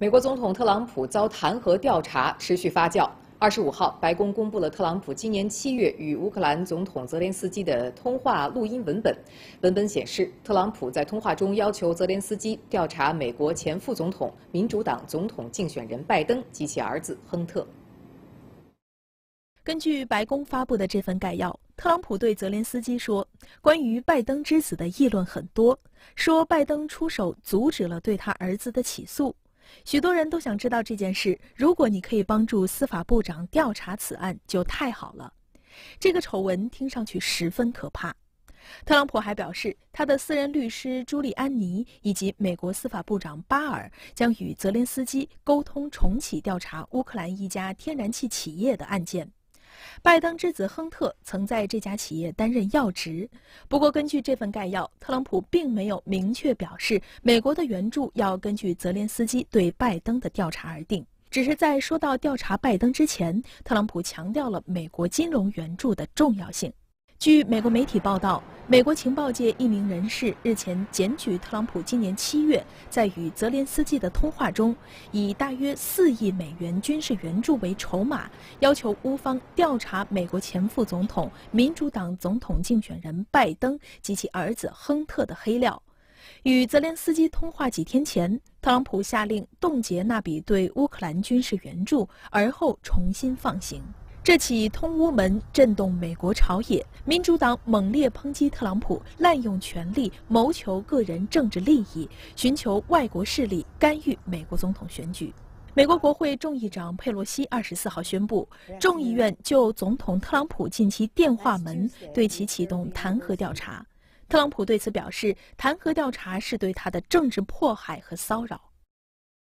美国总统特朗普遭弹劾调查持续发酵。25号，白宫公布了特朗普今年7月与乌克兰总统泽连斯基的通话录音文本。文本显示，特朗普在通话中要求泽连斯基调查美国前副总统、民主党总统竞选人拜登及其儿子亨特。根据白宫发布的这份概要，特朗普对泽连斯基说，关于拜登之死的议论很多，说拜登出手阻止了对他儿子的起诉。 许多人都想知道这件事，如果你可以帮助司法部长调查此案，就太好了。这个丑闻听上去十分可怕。特朗普还表示，他的私人律师朱利安尼以及美国司法部长巴尔将与泽连斯基沟通重启调查乌克兰一家天然气企业的案件。拜登之子亨特曾在这家企业担任要职，不过根据这份概要，特朗普并没有明确表示美国的援助要根据泽连斯基对拜登的调查而定。只是在说到调查拜登之前，特朗普强调了美国金融援助的重要性。据美国媒体报道，美国情报界一名人士日前检举特朗普今年7月在与泽连斯基的通话中，以大约4亿美元军事援助为筹码，要求乌方调查美国前副总统、民主党总统竞选人拜登及其儿子亨特的黑料。与泽连斯基通话几天前，特朗普下令冻结那笔对乌克兰军事援助，而后重新放行。 这起通乌门震动美国朝野，民主党猛烈抨击特朗普滥用权力谋求个人政治利益，寻求外国势力干预美国总统选举。美国国会众议长佩洛西24号宣布，众议院就总统特朗普近期电话门对其启动弹劾调查。特朗普对此表示，弹劾调查是对他的政治迫害和骚扰。